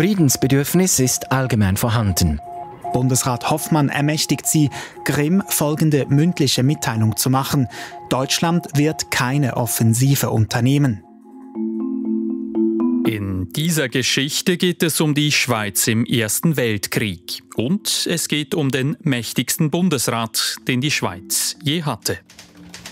Friedensbedürfnis ist allgemein vorhanden. Bundesrat Hoffmann ermächtigt sie, Grimm folgende mündliche Mitteilung zu machen: Deutschland wird keine Offensive unternehmen. In dieser Geschichte geht es um die Schweiz im Ersten Weltkrieg. Und es geht um den mächtigsten Bundesrat, den die Schweiz je hatte.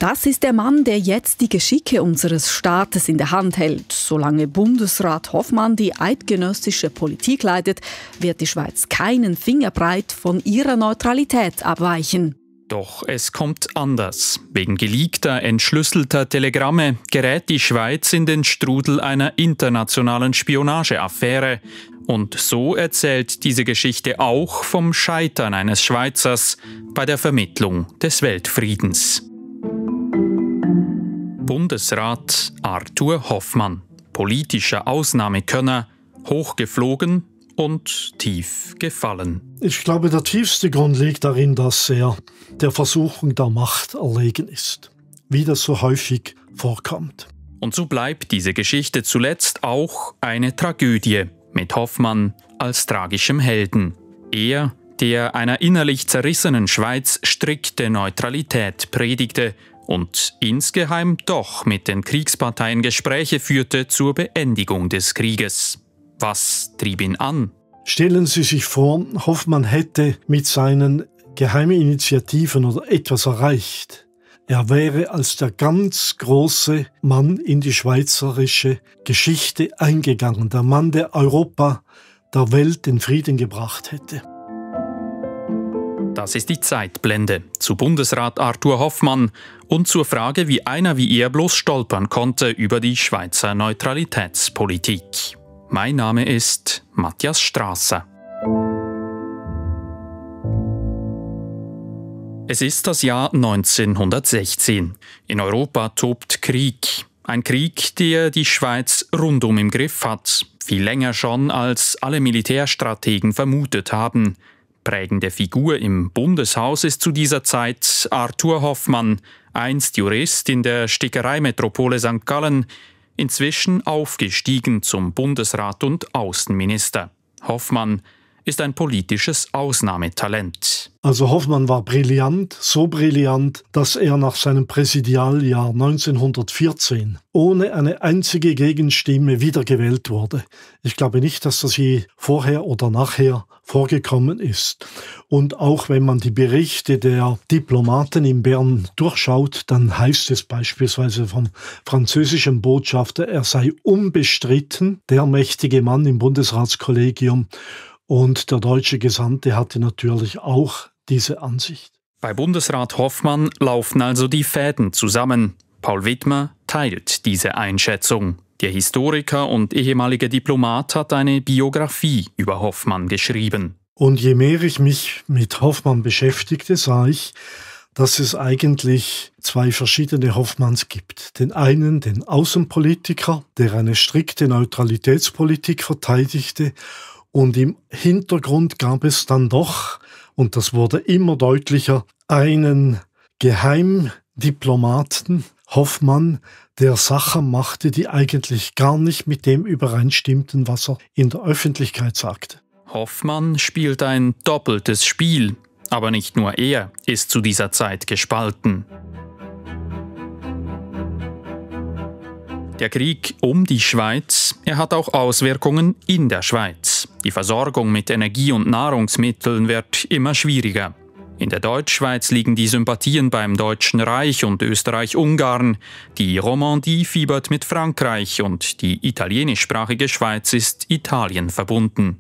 Das ist der Mann, der jetzt die Geschicke unseres Staates in der Hand hält. Solange Bundesrat Hoffmann die eidgenössische Politik leitet, wird die Schweiz keinen Fingerbreit von ihrer Neutralität abweichen. Doch es kommt anders. Wegen geleakter, entschlüsselter Telegramme gerät die Schweiz in den Strudel einer internationalen Spionageaffäre. Und so erzählt diese Geschichte auch vom Scheitern eines Schweizers bei der Vermittlung des Weltfriedens. Bundesrat Arthur Hoffmann, politischer Ausnahmekönner, hochgeflogen und tief gefallen. Ich glaube, der tiefste Grund liegt darin, dass er der Versuchung der Macht erlegen ist, wie das so häufig vorkommt. Und so bleibt diese Geschichte zuletzt auch eine Tragödie, mit Hoffmann als tragischem Helden. Er, der einer innerlich zerrissenen Schweiz strikte Neutralität predigte, und insgeheim doch mit den Kriegsparteien Gespräche führte zur Beendigung des Krieges. Was trieb ihn an? Stellen Sie sich vor, Hoffmann hätte mit seinen geheimen Initiativen oder etwas erreicht. Er wäre als der ganz große Mann in die schweizerische Geschichte eingegangen, der Mann, der Europa, der Welt den Frieden gebracht hätte. Das ist die Zeitblende zu Bundesrat Arthur Hoffmann und zur Frage, wie einer wie er bloß stolpern konnte über die Schweizer Neutralitätspolitik. Mein Name ist Matthias Strasser. Es ist das Jahr 1916. In Europa tobt Krieg. Ein Krieg, der die Schweiz rundum im Griff hat. Viel länger schon, als alle Militärstrategen vermutet haben. Prägende Figur im Bundeshaus ist zu dieser Zeit Arthur Hoffmann, einst Jurist in der Stickereimetropole St. Gallen, inzwischen aufgestiegen zum Bundesrat und Außenminister. Hoffmann ist ein politisches Ausnahmetalent. Also Hoffmann war brillant, so brillant, dass er nach seinem Präsidialjahr 1914 ohne eine einzige Gegenstimme wiedergewählt wurde. Ich glaube nicht, dass das je vorher oder nachher vorgekommen ist. Und auch wenn man die Berichte der Diplomaten in Bern durchschaut, dann heißt es beispielsweise vom französischen Botschafter, er sei unbestritten der mächtige Mann im Bundesratskollegium. Und der deutsche Gesandte hatte natürlich auch diese Ansicht. Bei Bundesrat Hoffmann laufen also die Fäden zusammen. Paul Widmer teilt diese Einschätzung. Der Historiker und ehemalige Diplomat hat eine Biografie über Hoffmann geschrieben. Und je mehr ich mich mit Hoffmann beschäftigte, sah ich, dass es eigentlich zwei verschiedene Hoffmanns gibt. Den einen, den Außenpolitiker, der eine strikte Neutralitätspolitik verteidigte. Und im Hintergrund gab es dann doch, und das wurde immer deutlicher, einen Geheimdiplomaten, Hoffmann, der Sachen machte, die eigentlich gar nicht mit dem übereinstimmten, was er in der Öffentlichkeit sagte. Hoffmann spielt ein doppeltes Spiel, aber nicht nur er ist zu dieser Zeit gespalten. Der Krieg um die Schweiz, er hat auch Auswirkungen in der Schweiz. Die Versorgung mit Energie und Nahrungsmitteln wird immer schwieriger. In der Deutschschweiz liegen die Sympathien beim Deutschen Reich und Österreich-Ungarn. Die Romandie fiebert mit Frankreich und die italienischsprachige Schweiz ist Italien verbunden.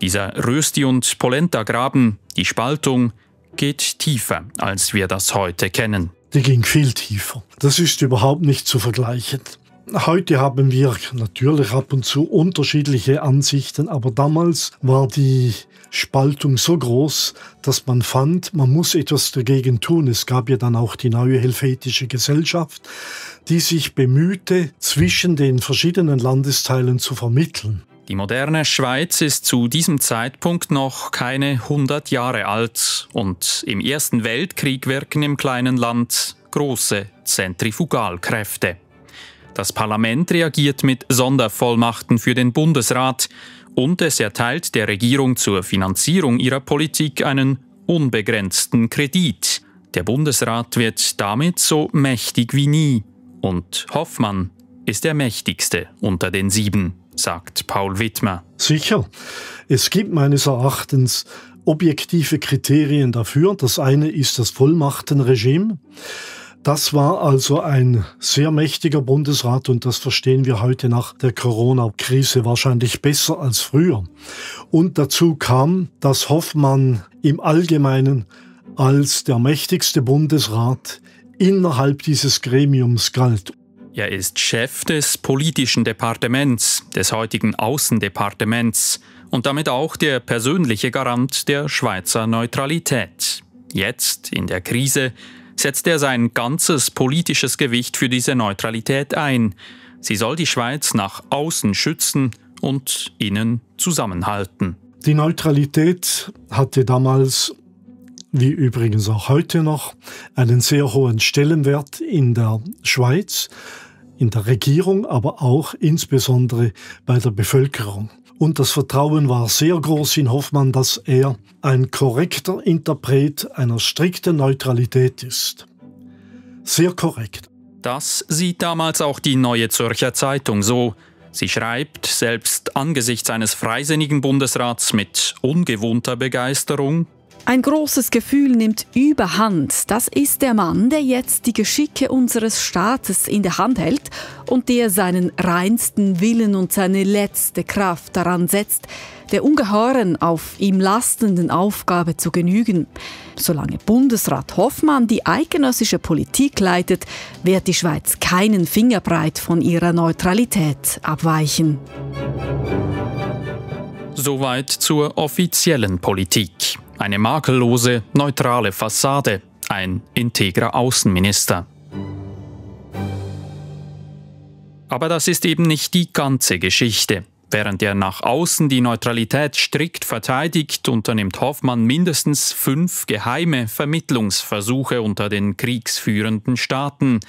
Dieser Rösti- und Polenta-Graben, die Spaltung, geht tiefer, als wir das heute kennen. Die ging viel tiefer. Das ist überhaupt nicht zu vergleichen. Heute haben wir natürlich ab und zu unterschiedliche Ansichten, aber damals war die Spaltung so groß, dass man fand, man muss etwas dagegen tun. Es gab ja dann auch die neue helvetische Gesellschaft, die sich bemühte, zwischen den verschiedenen Landesteilen zu vermitteln. Die moderne Schweiz ist zu diesem Zeitpunkt noch keine 100 Jahre alt und im Ersten Weltkrieg wirken im kleinen Land große Zentrifugalkräfte. Das Parlament reagiert mit Sondervollmachten für den Bundesrat und es erteilt der Regierung zur Finanzierung ihrer Politik einen unbegrenzten Kredit. Der Bundesrat wird damit so mächtig wie nie. Und Hoffmann ist der mächtigste unter den Sieben, sagt Paul Widmer. Sicher. Es gibt meines Erachtens objektive Kriterien dafür. Das eine ist das Vollmachtenregime. Das war also ein sehr mächtiger Bundesrat und das verstehen wir heute nach der Corona-Krise wahrscheinlich besser als früher. Und dazu kam, dass Hoffmann im Allgemeinen als der mächtigste Bundesrat innerhalb dieses Gremiums galt. Er ist Chef des politischen Departements, des heutigen Außendepartements und damit auch der persönliche Garant der Schweizer Neutralität. Jetzt, in der Krise, setzt er sein ganzes politisches Gewicht für diese Neutralität ein. Sie soll die Schweiz nach außen schützen und innen zusammenhalten. Die Neutralität hatte damals, wie übrigens auch heute noch, einen sehr hohen Stellenwert in der Schweiz, in der Regierung, aber auch insbesondere bei der Bevölkerung. Und das Vertrauen war sehr groß in Hoffmann, dass er ein korrekter Interpret einer strikten Neutralität ist. Sehr korrekt. Das sieht damals auch die Neue Zürcher Zeitung so. Sie schreibt, selbst angesichts eines freisinnigen Bundesrats mit ungewohnter Begeisterung: Ein großes Gefühl nimmt überhand. Das ist der Mann, der jetzt die Geschicke unseres Staates in der Hand hält und der seinen reinsten Willen und seine letzte Kraft daran setzt, der ungeheuren auf ihm lastenden Aufgabe zu genügen. Solange Bundesrat Hoffmann die eidgenössische Politik leitet, wird die Schweiz keinen Fingerbreit von ihrer Neutralität abweichen. Soweit zur offiziellen Politik. Eine makellose, neutrale Fassade, ein integrer Außenminister. Aber das ist eben nicht die ganze Geschichte. Während er nach außen die Neutralität strikt verteidigt, unternimmt Hoffmann mindestens 5 geheime Vermittlungsversuche unter den kriegsführenden Staaten.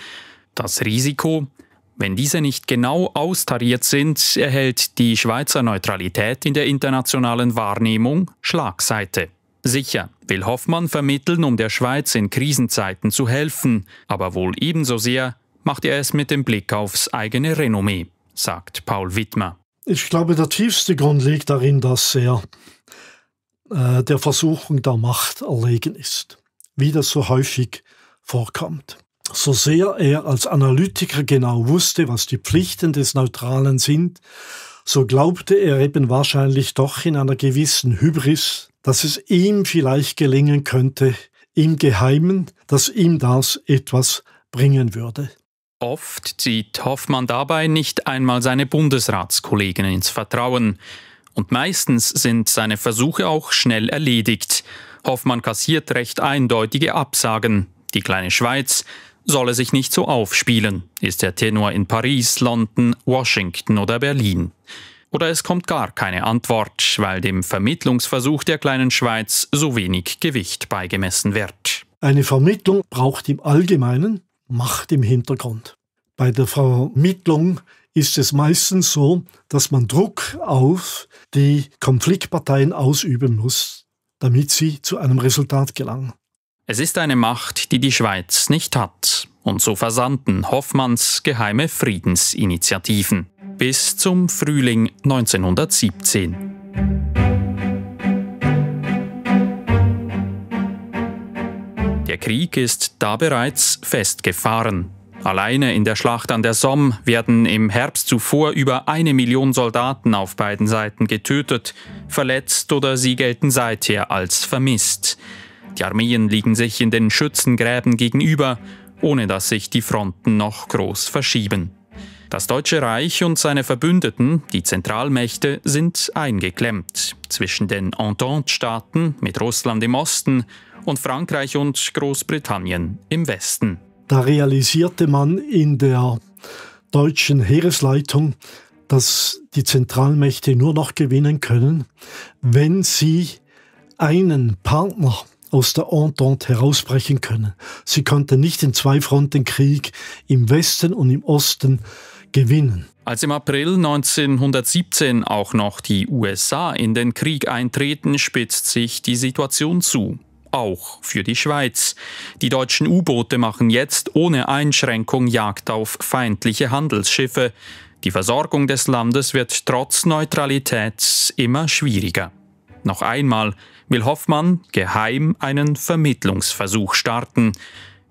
Das Risiko: Wenn diese nicht genau austariert sind, erhält die Schweizer Neutralität in der internationalen Wahrnehmung Schlagseite. Sicher will Hoffmann vermitteln, um der Schweiz in Krisenzeiten zu helfen, aber wohl ebenso sehr macht er es mit dem Blick aufs eigene Renommee, sagt Paul Widmer. Ich glaube, der tiefste Grund liegt darin, dass er der Versuchung der Macht erlegen ist, wie das so häufig vorkommt. So sehr er als Analytiker genau wusste, was die Pflichten des Neutralen sind, so glaubte er eben wahrscheinlich doch in einer gewissen Hybris, dass es ihm vielleicht gelingen könnte, im Geheimen, dass ihm das etwas bringen würde. Oft zieht Hoffmann dabei nicht einmal seine Bundesratskollegen ins Vertrauen. Und meistens sind seine Versuche auch schnell erledigt. Hoffmann kassiert recht eindeutige Absagen. Die kleine Schweiz solle sich nicht so aufspielen, ist der Tenor in Paris, London, Washington oder Berlin. Oder es kommt gar keine Antwort, weil dem Vermittlungsversuch der kleinen Schweiz so wenig Gewicht beigemessen wird. Eine Vermittlung braucht im Allgemeinen Macht im Hintergrund. Bei der Vermittlung ist es meistens so, dass man Druck auf die Konfliktparteien ausüben muss, damit sie zu einem Resultat gelangen. Es ist eine Macht, die die Schweiz nicht hat. Und so versanden Hoffmanns geheime Friedensinitiativen. Bis zum Frühling 1917. Der Krieg ist da bereits festgefahren. Alleine in der Schlacht an der Somme werden im Herbst zuvor über 1 Million Soldaten auf beiden Seiten getötet, verletzt oder sie gelten seither als vermisst. Die Armeen liegen sich in den Schützengräben gegenüber, ohne dass sich die Fronten noch groß verschieben. Das Deutsche Reich und seine Verbündeten, die Zentralmächte, sind eingeklemmt zwischen den Entente-Staaten mit Russland im Osten und Frankreich und Großbritannien im Westen. Da realisierte man in der deutschen Heeresleitung, dass die Zentralmächte nur noch gewinnen können, wenn sie einen Partner aus der Entente herausbrechen können. Sie konnten nicht den Zweifrontenkrieg im Westen und im Osten gewinnen. Als im April 1917 auch noch die USA in den Krieg eintreten, spitzt sich die Situation zu. Auch für die Schweiz. Die deutschen U-Boote machen jetzt ohne Einschränkung Jagd auf feindliche Handelsschiffe. Die Versorgung des Landes wird trotz Neutralität immer schwieriger. Noch einmal will Hoffmann geheim einen Vermittlungsversuch starten.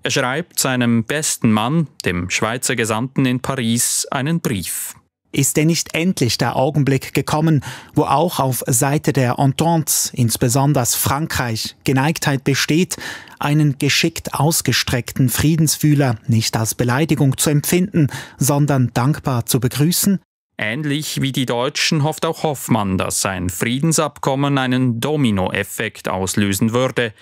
Er schreibt seinem besten Mann, dem Schweizer Gesandten in Paris, einen Brief. Ist denn nicht endlich der Augenblick gekommen, wo auch auf Seite der Entente, insbesondere Frankreich, Geneigtheit besteht, einen geschickt ausgestreckten Friedensfühler nicht als Beleidigung zu empfinden, sondern dankbar zu begrüßen? Ähnlich wie die Deutschen hofft auch Hoffmann, dass sein Friedensabkommen einen Dominoeffekt auslösen würde.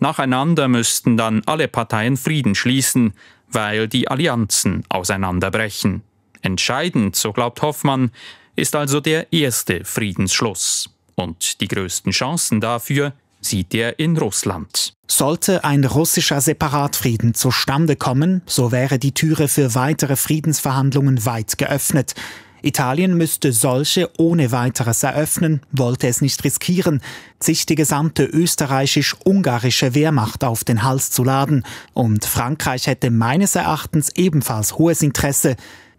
Nacheinander müssten dann alle Parteien Frieden schließen, weil die Allianzen auseinanderbrechen. Entscheidend, so glaubt Hoffmann, ist also der erste Friedensschluss. Und die größten Chancen dafür sieht er in Russland. Sollte ein russischer Separatfrieden zustande kommen, so wäre die Türe für weitere Friedensverhandlungen weit geöffnet. Italien müsste solche ohne weiteres eröffnen, wollte es nicht riskieren, sich die gesamte österreichisch-ungarische Wehrmacht auf den Hals zu laden. Und Frankreich hätte meines Erachtens ebenfalls hohes Interesse,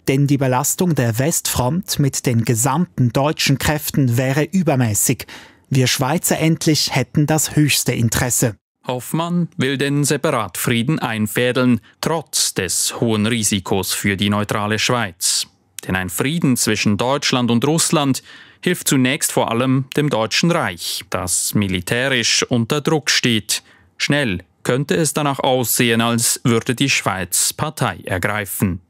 denn die Belastung der Westfront mit den gesamten deutschen Kräften wäre übermäßig. Wir Schweizer endlich hätten das höchste Interesse. Hoffmann will den Separatfrieden einfädeln, trotz des hohen Risikos für die neutrale Schweiz. Denn ein Frieden zwischen Deutschland und Russland hilft zunächst vor allem dem Deutschen Reich, das militärisch unter Druck steht. Schnell könnte es danach aussehen, als würde die Schweiz Partei ergreifen.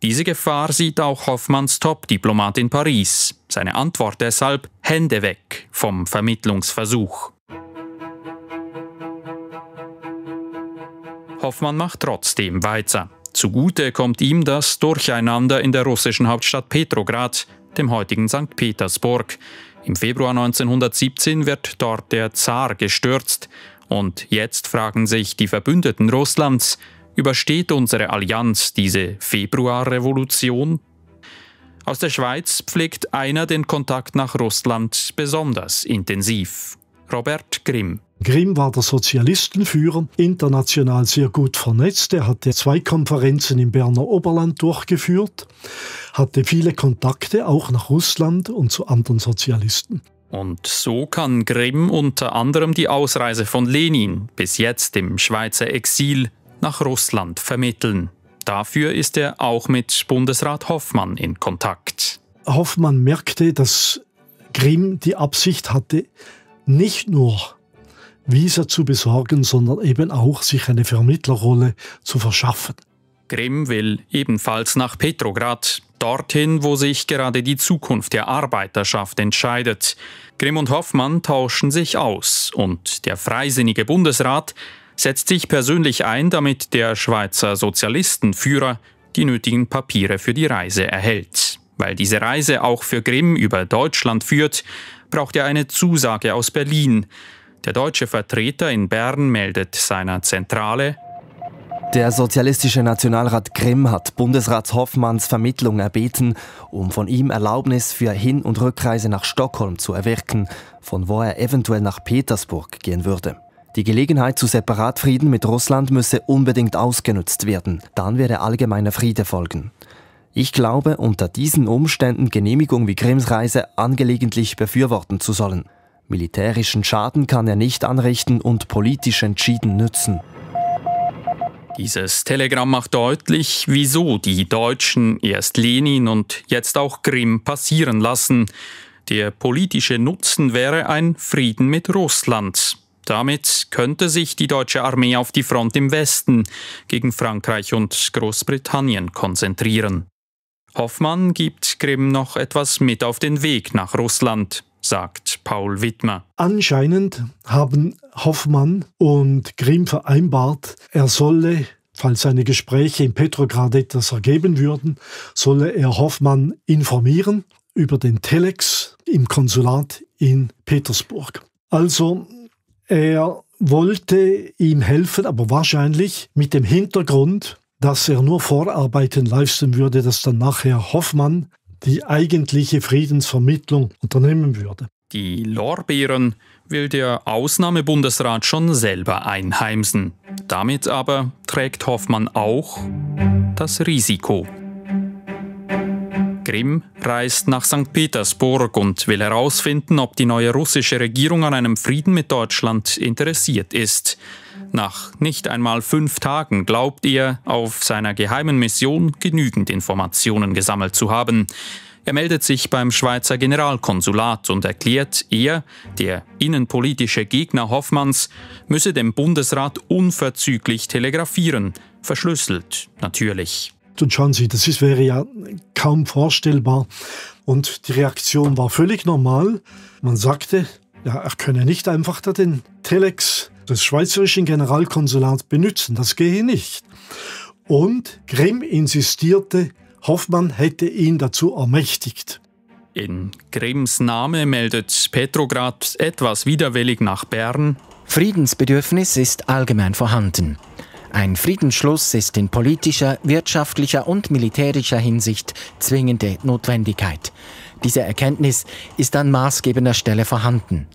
Diese Gefahr sieht auch Hoffmanns Top-Diplomat in Paris. Seine Antwort deshalb: Hände weg vom Vermittlungsversuch. Hoffmann macht trotzdem weiter. Zugute kommt ihm das Durcheinander in der russischen Hauptstadt Petrograd, dem heutigen St. Petersburg. Im Februar 1917 wird dort der Zar gestürzt. Und jetzt fragen sich die Verbündeten Russlands: Übersteht unsere Allianz diese Februarrevolution? Aus der Schweiz pflegt einer den Kontakt nach Russland besonders intensiv: Robert Grimm. Grimm war der Sozialistenführer, international sehr gut vernetzt. Er hatte 2 Konferenzen im Berner Oberland durchgeführt, hatte viele Kontakte auch nach Russland und zu anderen Sozialisten. Und so kann Grimm unter anderem die Ausreise von Lenin, bis jetzt im Schweizer Exil, nach Russland vermitteln. Dafür ist er auch mit Bundesrat Hoffmann in Kontakt. Hoffmann merkte, dass Grimm die Absicht hatte, nicht nur Visa zu besorgen, sondern eben auch sich eine Vermittlerrolle zu verschaffen. Grimm will ebenfalls nach Petrograd, dorthin, wo sich gerade die Zukunft der Arbeiterschaft entscheidet. Grimm und Hoffmann tauschen sich aus und der freisinnige Bundesrat setzt sich persönlich ein, damit der Schweizer Sozialistenführer die nötigen Papiere für die Reise erhält. Weil diese Reise auch für Grimm über Deutschland führt, braucht er eine Zusage aus Berlin. Der deutsche Vertreter in Bern meldet seiner Zentrale: Der sozialistische Nationalrat Grimm hat Bundesrat Hoffmanns Vermittlung erbeten, um von ihm Erlaubnis für Hin- und Rückreise nach Stockholm zu erwirken, von wo er eventuell nach Petersburg gehen würde. Die Gelegenheit zu Separatfrieden mit Russland müsse unbedingt ausgenutzt werden, dann werde allgemeiner Friede folgen. Ich glaube, unter diesen Umständen Genehmigung wie Grimms Reise angelegentlich befürworten zu sollen. Militärischen Schaden kann er nicht anrichten und politisch entschieden nützen. Dieses Telegramm macht deutlich, wieso die Deutschen erst Lenin und jetzt auch Grimm passieren lassen. Der politische Nutzen wäre ein Frieden mit Russland. Damit könnte sich die deutsche Armee auf die Front im Westen gegen Frankreich und Großbritannien konzentrieren. Hoffmann gibt Grimm noch etwas mit auf den Weg nach Russland, sagt Paul Widmer. Anscheinend haben Hoffmann und Grimm vereinbart, er solle, falls seine Gespräche in Petrograd etwas ergeben würden, solle er Hoffmann informieren über den Telex im Konsulat in Petersburg. Also er wollte ihm helfen, aber wahrscheinlich mit dem Hintergrund, dass er nur Vorarbeiten leisten würde, dass dann nachher Hoffmann die eigentliche Friedensvermittlung unternehmen würde. Die Lorbeeren will der Ausnahmebundesrat schon selber einheimsen. Damit aber trägt Hoffmann auch das Risiko. Grimm reist nach St. Petersburg und will herausfinden, ob die neue russische Regierung an einem Frieden mit Deutschland interessiert ist. Nach nicht einmal 5 Tagen glaubt er, auf seiner geheimen Mission genügend Informationen gesammelt zu haben. Er meldet sich beim Schweizer Generalkonsulat und erklärt, er, der innenpolitische Gegner Hoffmanns, müsse dem Bundesrat unverzüglich telegrafieren. Verschlüsselt, natürlich. Und schauen Sie, das wäre ja kaum vorstellbar. Und die Reaktion war völlig normal. Man sagte, ja, er könne nicht einfach da den Telex des schweizerischen Generalkonsulats benutzen. Das gehe nicht. Und Grimm insistierte, Hoffmann hätte ihn dazu ermächtigt. In Grimms Name meldet Petrograd etwas widerwillig nach Bern. Friedensbedürfnis ist allgemein vorhanden. Ein Friedensschluss ist in politischer, wirtschaftlicher und militärischer Hinsicht zwingende Notwendigkeit. Diese Erkenntnis ist an maßgebender Stelle vorhanden.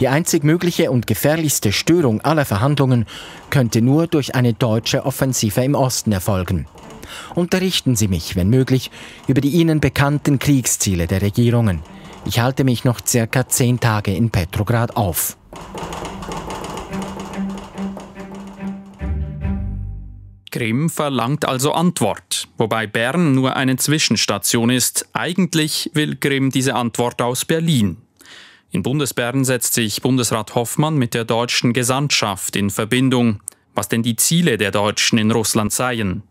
Die einzig mögliche und gefährlichste Störung aller Verhandlungen könnte nur durch eine deutsche Offensive im Osten erfolgen. Unterrichten Sie mich, wenn möglich, über die Ihnen bekannten Kriegsziele der Regierungen. Ich halte mich noch circa 10 Tage in Petrograd auf. Grimm verlangt also Antwort, wobei Bern nur eine Zwischenstation ist. Eigentlich will Grimm diese Antwort aus Berlin. In Bundesbern setzt sich Bundesrat Hoffmann mit der deutschen Gesandtschaft in Verbindung, was denn die Ziele der Deutschen in Russland seien.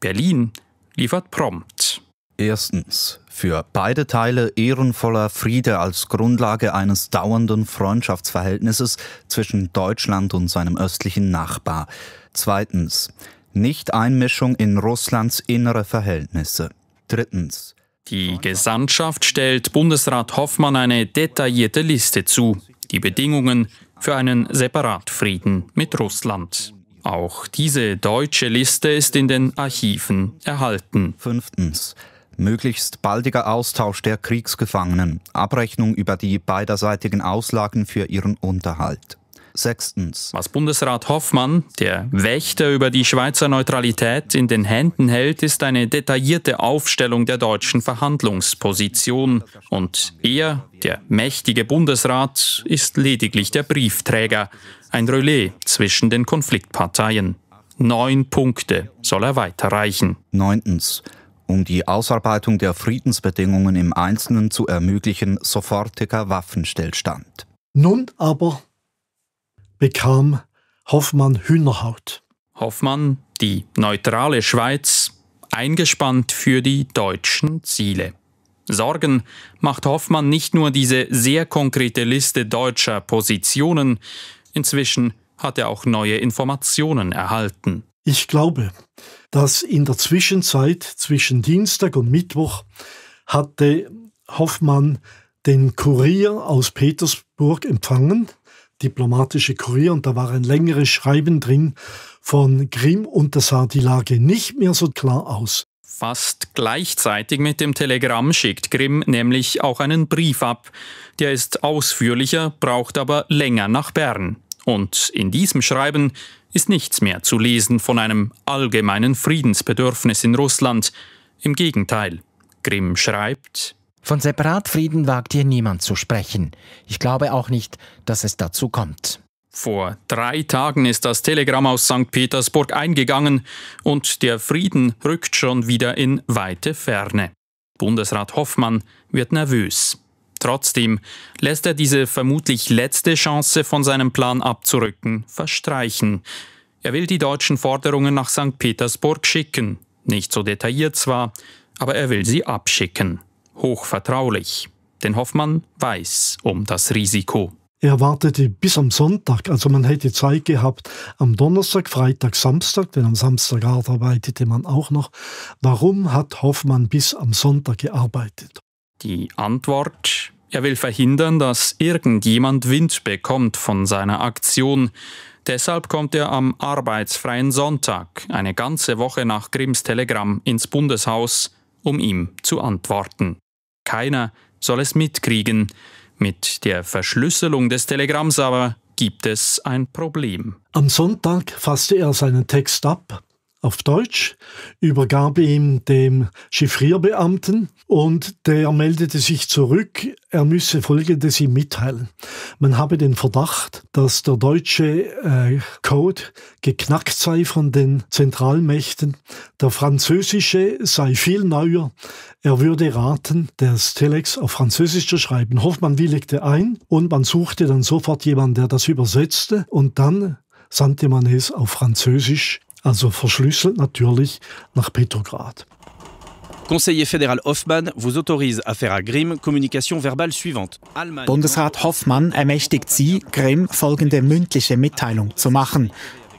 Berlin liefert prompt. Erstens, für beide Teile ehrenvoller Friede als Grundlage eines dauernden Freundschaftsverhältnisses zwischen Deutschland und seinem östlichen Nachbar. Zweitens, Nicht-Einmischung in Russlands innere Verhältnisse. Drittens. Die Gesandtschaft stellt Bundesrat Hoffmann eine detaillierte Liste zu. Die Bedingungen für einen Separatfrieden mit Russland. Auch diese deutsche Liste ist in den Archiven erhalten. Fünftens. Möglichst baldiger Austausch der Kriegsgefangenen. Abrechnung über die beiderseitigen Auslagen für ihren Unterhalt. Sechstens. Was Bundesrat Hoffmann, der Wächter über die Schweizer Neutralität, in den Händen hält, ist eine detaillierte Aufstellung der deutschen Verhandlungsposition. Und er, der mächtige Bundesrat, ist lediglich der Briefträger. Ein Relais zwischen den Konfliktparteien. 9 Punkte soll er weiterreichen. Neuntens. Um die Ausarbeitung der Friedensbedingungen im Einzelnen zu ermöglichen, sofortiger Waffenstillstand. Nun aber bekam Hoffmann Hühnerhaut. Hoffmann, die neutrale Schweiz, eingespannt für die deutschen Ziele. Sorgen macht Hoffmann nicht nur diese sehr konkrete Liste deutscher Positionen. Inzwischen hat er auch neue Informationen erhalten. Ich glaube, dass in der Zwischenzeit zwischen Dienstag und Mittwoch hatte Hoffmann den Kurier aus Petersburg empfangen, diplomatische Kurier, und da war ein längeres Schreiben drin von Grimm und da sah die Lage nicht mehr so klar aus. Fast gleichzeitig mit dem Telegramm schickt Grimm nämlich auch einen Brief ab. Der ist ausführlicher, braucht aber länger nach Bern. Und in diesem Schreiben ist nichts mehr zu lesen von einem allgemeinen Friedensbedürfnis in Russland. Im Gegenteil, Grimm schreibt: Von Separatfrieden wagt hier niemand zu sprechen. Ich glaube auch nicht, dass es dazu kommt. Vor 3 Tagen ist das Telegramm aus St. Petersburg eingegangen und der Frieden rückt schon wieder in weite Ferne. Bundesrat Hoffmann wird nervös. Trotzdem lässt er diese vermutlich letzte Chance, von seinem Plan abzurücken, verstreichen. Er will die deutschen Forderungen nach St. Petersburg schicken. Nicht so detailliert zwar, aber er will sie abschicken. Hochvertraulich, denn Hoffmann weiß um das Risiko. Er wartete bis am Sonntag, also man hätte Zeit gehabt am Donnerstag, Freitag, Samstag, denn am Samstag arbeitete man auch noch. Warum hat Hoffmann bis am Sonntag gearbeitet? Die Antwort Er will verhindern, dass irgendjemand Wind bekommt von seiner Aktion. Deshalb kommt er am arbeitsfreien Sonntag, eine ganze Woche nach Grimms Telegramm, ins Bundeshaus, um ihm zu antworten. Keiner soll es mitkriegen. Mit der Verschlüsselung des Telegramms aber gibt es ein Problem. Am Sonntag fasste er seinen Text ab, auf Deutsch, übergab ihn dem Chiffrierbeamten und der meldete sich zurück, er müsse Folgendes ihm mitteilen. Man habe den Verdacht, dass der deutsche Code geknackt sei von den Zentralmächten, der französische sei viel neuer, er würde raten, das Telex auf Französisch zu schreiben. Hoffmann willigte ein und man suchte dann sofort jemanden, der das übersetzte und dann sandte man es auf Französisch. Also verschlüsselt natürlich nach Petrograd. Conseiller fédéral Hoffmann vous autorise à faire à Grimm communication verbale suivante. Bundesrat Hoffmann ermächtigt Sie, Grimm folgende mündliche Mitteilung zu machen.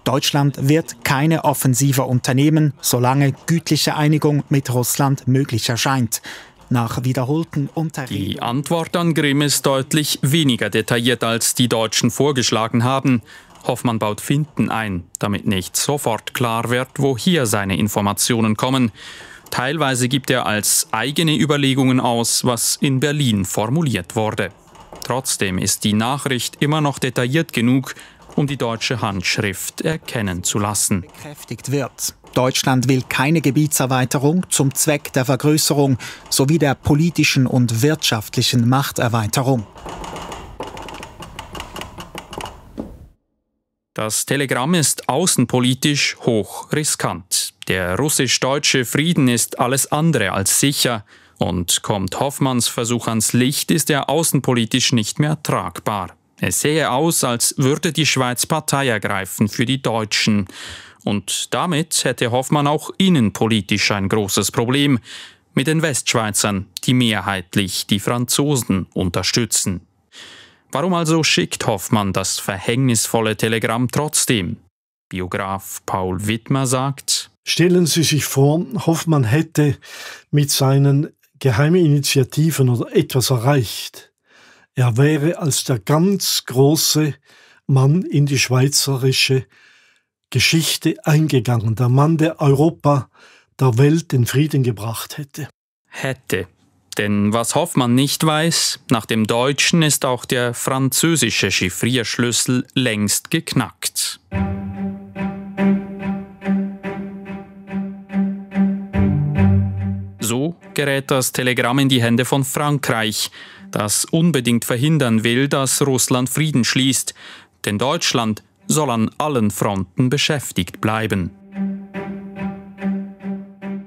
Deutschland wird keine Offensive unternehmen, solange gütliche Einigung mit Russland möglich erscheint. Nach wiederholten Unterredungen. Die Antwort an Grimm ist deutlich weniger detailliert, als die Deutschen vorgeschlagen haben. Hoffmann baut Finten ein, damit nicht sofort klar wird, woher seine Informationen kommen. Teilweise gibt er als eigene Überlegungen aus, was in Berlin formuliert wurde. Trotzdem ist die Nachricht immer noch detailliert genug, um die deutsche Handschrift erkennen zu lassen. Bekräftigt wird. Deutschland will keine Gebietserweiterung zum Zweck der Vergrößerung sowie der politischen und wirtschaftlichen Machterweiterung. Das Telegramm ist außenpolitisch hoch riskant. Der russisch-deutsche Frieden ist alles andere als sicher. Und kommt Hoffmanns Versuch ans Licht, ist er außenpolitisch nicht mehr tragbar. Es sähe aus, als würde die Schweiz Partei ergreifen für die Deutschen. Und damit hätte Hoffmann auch innenpolitisch ein großes Problem. Mit den Westschweizern, die mehrheitlich die Franzosen unterstützen. Warum also schickt Hoffmann das verhängnisvolle Telegramm trotzdem? Biograf Paul Widmer sagt: Stellen Sie sich vor, Hoffmann hätte mit seinen geheimen Initiativen oder etwas erreicht. Er wäre als der ganz große Mann in die schweizerische Geschichte eingegangen, der Mann, der Europa, der Welt den Frieden gebracht hätte. Hätte. Denn was Hoffmann nicht weiß, nach dem Deutschen ist auch der französische Chiffrierschlüssel längst geknackt. So gerät das Telegramm in die Hände von Frankreich, das unbedingt verhindern will, dass Russland Frieden schließt. Denn Deutschland soll an allen Fronten beschäftigt bleiben.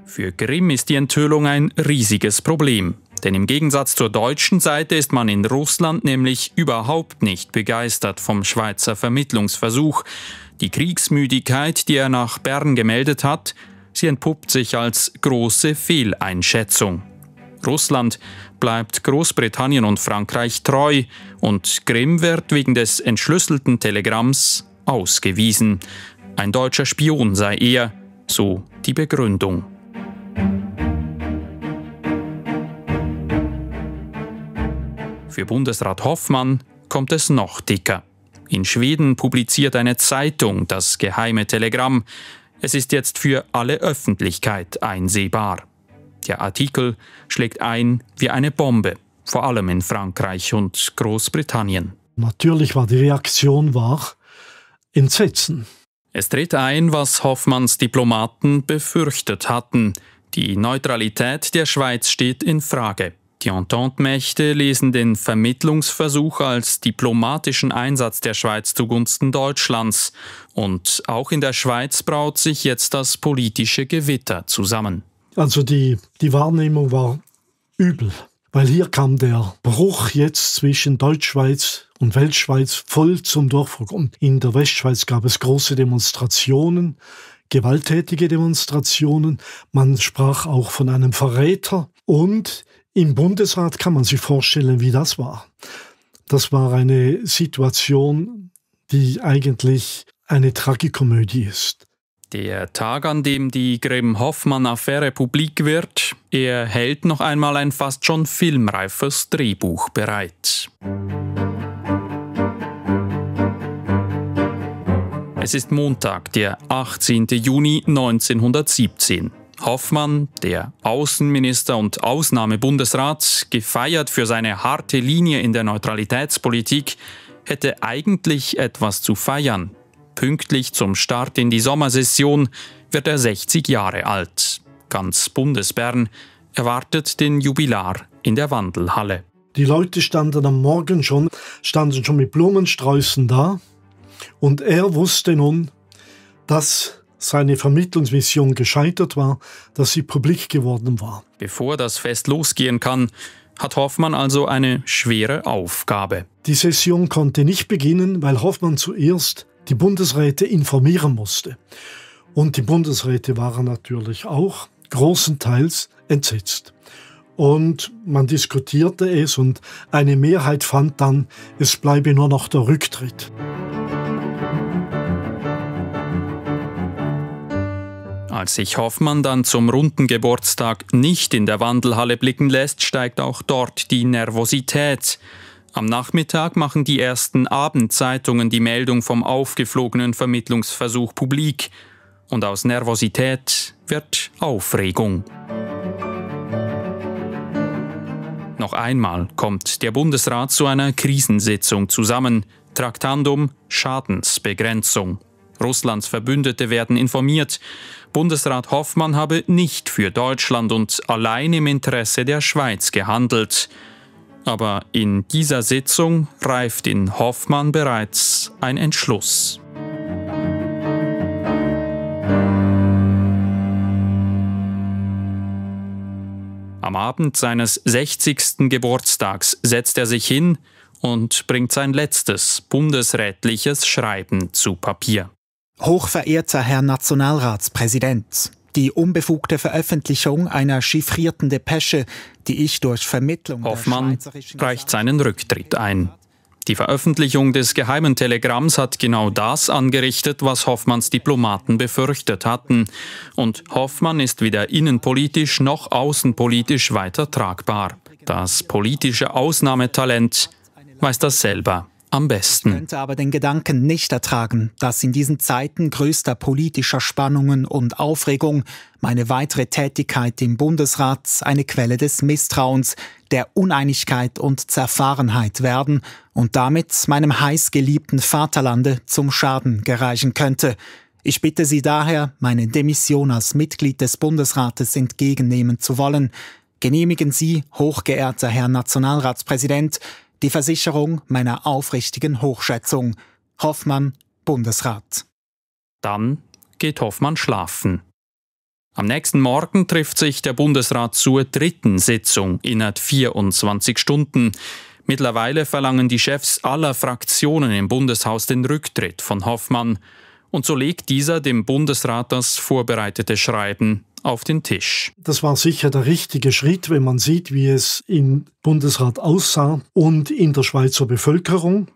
Für Grimm ist die Enthüllung ein riesiges Problem. Denn im Gegensatz zur deutschen Seite ist man in Russland nämlich überhaupt nicht begeistert vom Schweizer Vermittlungsversuch. Die Kriegsmüdigkeit, die er nach Bern gemeldet hat, sie entpuppt sich als große Fehleinschätzung. Russland bleibt Großbritannien und Frankreich treu und Grimm wird wegen des entschlüsselten Telegramms ausgewiesen. Ein deutscher Spion sei er, so die Begründung. Für Bundesrat Hoffmann kommt es noch dicker. In Schweden publiziert eine Zeitung das geheime Telegramm. Es ist jetzt für alle Öffentlichkeit einsehbar. Der Artikel schlägt ein wie eine Bombe, vor allem in Frankreich und Großbritannien. Natürlich war die Reaktion Entsetzen. Es tritt ein, was Hoffmanns Diplomaten befürchtet hatten. Die Neutralität der Schweiz steht in Frage. Die Entente-Mächte lesen den Vermittlungsversuch als diplomatischen Einsatz der Schweiz zugunsten Deutschlands. Und auch in der Schweiz braut sich jetzt das politische Gewitter zusammen. Also die Wahrnehmung war übel, weil hier kam der Bruch jetzt zwischen Deutschschweiz und Weltschweiz voll zum Durchbruch. Und in der Westschweiz gab es große Demonstrationen, gewalttätige Demonstrationen. Man sprach auch von einem Verräter und im Bundesrat kann man sich vorstellen, wie das war. Das war eine Situation, die eigentlich eine Tragikomödie ist. Der Tag, an dem die Grimm-Hoffmann-Affäre publik wird, er hält noch einmal ein fast schon filmreifes Drehbuch bereit. Es ist Montag, der 18. Juni 1917. Hoffmann, der Außenminister und Ausnahmebundesrat, gefeiert für seine harte Linie in der Neutralitätspolitik, hätte eigentlich etwas zu feiern. Pünktlich zum Start in die Sommersession wird er 60 Jahre alt. Ganz Bundesbern erwartet den Jubilar in der Wandelhalle. Die Leute standen am Morgen schon, mit Blumensträußen da. Und er wusste nun, dass seine Vermittlungsmission gescheitert war, dass sie publik geworden war. Bevor das Fest losgehen kann, hat Hoffmann also eine schwere Aufgabe. Die Session konnte nicht beginnen, weil Hoffmann zuerst die Bundesräte informieren musste. Und die Bundesräte waren natürlich auch großenteils entsetzt. Und man diskutierte es und eine Mehrheit fand dann, es bleibe nur noch der Rücktritt. Als sich Hoffmann dann zum runden Geburtstag nicht in der Wandelhalle blicken lässt, steigt auch dort die Nervosität. Am Nachmittag machen die ersten Abendzeitungen die Meldung vom aufgeflogenen Vermittlungsversuch publik. Und aus Nervosität wird Aufregung. Noch einmal kommt der Bundesrat zu einer Krisensitzung zusammen. Traktandum Schadensbegrenzung. Russlands Verbündete werden informiert. Bundesrat Hoffmann habe nicht für Deutschland und allein im Interesse der Schweiz gehandelt. Aber in dieser Sitzung reift in Hoffmann bereits ein Entschluss. Am Abend seines 60. Geburtstags setzt er sich hin und bringt sein letztes bundesrätliches Schreiben zu Papier. Hochverehrter Herr Nationalratspräsident! Die unbefugte Veröffentlichung einer chiffrierten Depesche, die ich durch Vermittlung der schweizerischen... Hoffmann reicht seinen Rücktritt ein. Die Veröffentlichung des geheimen Telegramms hat genau das angerichtet, was Hoffmanns Diplomaten befürchtet hatten. Und Hoffmann ist weder innenpolitisch noch außenpolitisch weiter tragbar. Das politische Ausnahmetalent weiß das selber am besten. Ich könnte aber den Gedanken nicht ertragen, dass in diesen Zeiten größter politischer Spannungen und Aufregung meine weitere Tätigkeit im Bundesrat eine Quelle des Misstrauens, der Uneinigkeit und Zerfahrenheit werden und damit meinem heißgeliebten Vaterlande zum Schaden gereichen könnte. Ich bitte Sie daher, meine Demission als Mitglied des Bundesrates entgegennehmen zu wollen. Genehmigen Sie, hochgeehrter Herr Nationalratspräsident, die Versicherung meiner aufrichtigen Hochschätzung. Hoffmann, Bundesrat. Dann geht Hoffmann schlafen. Am nächsten Morgen trifft sich der Bundesrat zur dritten Sitzung innerhalb 24 Stunden. Mittlerweile verlangen die Chefs aller Fraktionen im Bundeshaus den Rücktritt von Hoffmann. Und so legt dieser dem Bundesrat das vorbereitete Schreiben auf den Tisch. Das war sicher der richtige Schritt, wenn man sieht, wie es im Bundesrat aussah und in der Schweizer Bevölkerung.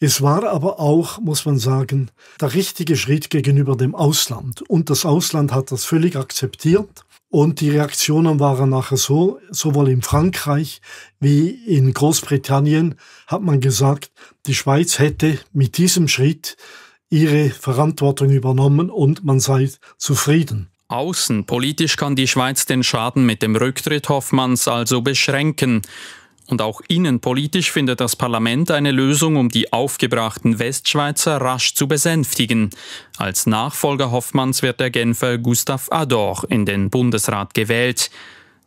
Es war aber auch, muss man sagen, der richtige Schritt gegenüber dem Ausland. Und das Ausland hat das völlig akzeptiert. Und die Reaktionen waren nachher so, sowohl in Frankreich wie in Großbritannien hat man gesagt, die Schweiz hätte mit diesem Schritt ihre Verantwortung übernommen und man sei zufrieden. Außenpolitisch kann die Schweiz den Schaden mit dem Rücktritt Hoffmanns also beschränken. Und auch innenpolitisch findet das Parlament eine Lösung, um die aufgebrachten Westschweizer rasch zu besänftigen. Als Nachfolger Hoffmanns wird der Genfer Gustav Ador in den Bundesrat gewählt.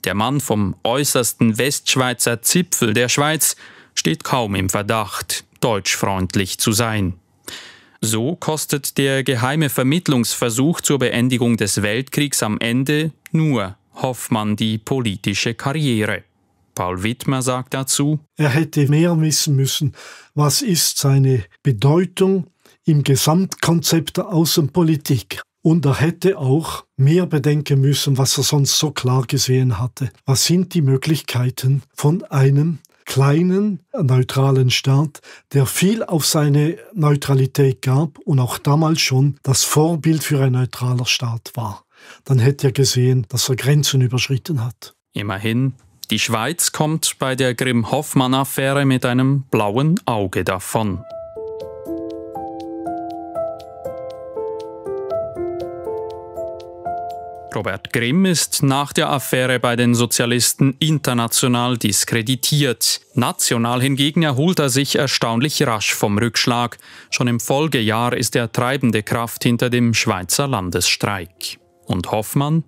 Der Mann vom äußersten Westschweizer Zipfel der Schweiz steht kaum im Verdacht, deutschfreundlich zu sein. So kostet der geheime Vermittlungsversuch zur Beendigung des Weltkriegs am Ende nur Hoffmann die politische Karriere. Paul Widmer sagt dazu: Er hätte mehr wissen müssen, was ist seine Bedeutung im Gesamtkonzept der Außenpolitik. Und er hätte auch mehr bedenken müssen, was er sonst so klar gesehen hatte. Was sind die Möglichkeiten von einem kleinen, neutralen Staat, der viel auf seine Neutralität gab und auch damals schon das Vorbild für ein neutraler Staat war. Dann hätte er gesehen, dass er Grenzen überschritten hat. Immerhin, die Schweiz kommt bei der Grimm-Hoffmann-Affäre mit einem blauen Auge davon. Robert Grimm ist nach der Affäre bei den Sozialisten international diskreditiert. National hingegen erholt er sich erstaunlich rasch vom Rückschlag. Schon im Folgejahr ist er treibende Kraft hinter dem Schweizer Landesstreik. Und Hoffmann?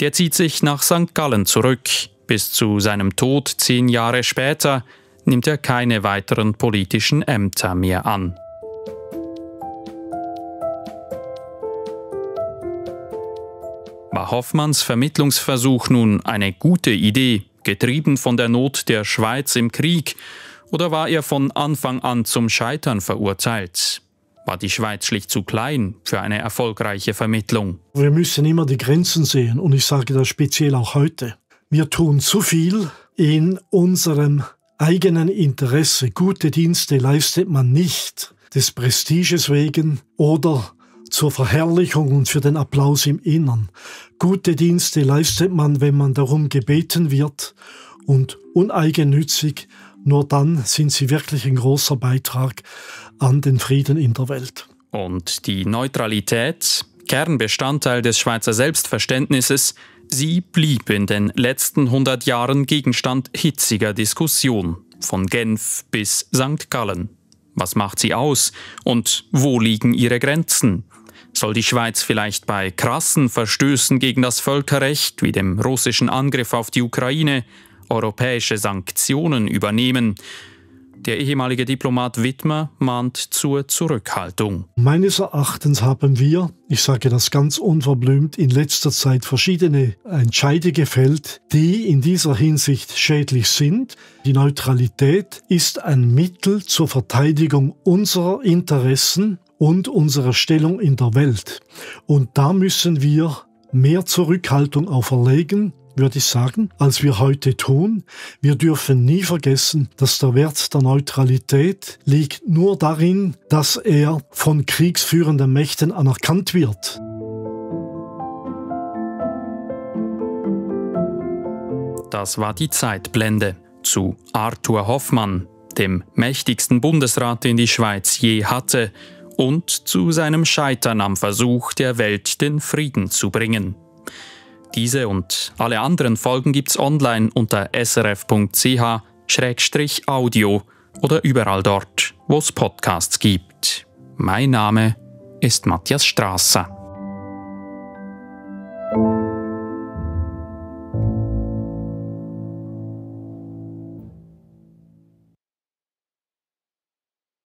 Der zieht sich nach St. Gallen zurück. Bis zu seinem Tod 10 Jahre später nimmt er keine weiteren politischen Ämter mehr an. War Hoffmanns Vermittlungsversuch nun eine gute Idee, getrieben von der Not der Schweiz im Krieg, oder war er von Anfang an zum Scheitern verurteilt? War die Schweiz schlicht zu klein für eine erfolgreiche Vermittlung? Wir müssen immer die Grenzen sehen, und ich sage das speziell auch heute. Wir tun zu viel in unserem eigenen Interesse. Gute Dienste leistet man nicht des Prestiges wegen oder zur Verherrlichung und für den Applaus im Innern. Gute Dienste leistet man, wenn man darum gebeten wird, und uneigennützig, nur dann sind sie wirklich ein großer Beitrag an den Frieden in der Welt. Und die Neutralität, Kernbestandteil des Schweizer Selbstverständnisses, sie blieb in den letzten 100 Jahren Gegenstand hitziger Diskussion, von Genf bis St. Gallen. Was macht sie aus und wo liegen ihre Grenzen? Soll die Schweiz vielleicht bei krassen Verstößen gegen das Völkerrecht, wie dem russischen Angriff auf die Ukraine, europäische Sanktionen übernehmen? Der ehemalige Diplomat Widmer mahnt zur Zurückhaltung. Meines Erachtens haben wir, ich sage das ganz unverblümt, in letzter Zeit verschiedene Entscheide gefällt, die in dieser Hinsicht schädlich sind. Die Neutralität ist ein Mittel zur Verteidigung unserer Interessen und unserer Stellung in der Welt. Und da müssen wir mehr Zurückhaltung auferlegen, würde ich sagen, als wir heute tun. Wir dürfen nie vergessen, dass der Wert der Neutralität liegt nur darin, dass er von kriegsführenden Mächten anerkannt wird. Das war die Zeitblende zu Arthur Hoffmann, dem mächtigsten Bundesrat, den die Schweiz je hatte, und zu seinem Scheitern am Versuch, der Welt den Frieden zu bringen. Diese und alle anderen Folgen gibt's online unter srf.ch/audio oder überall dort, wo es Podcasts gibt. Mein Name ist Matthias Strasser.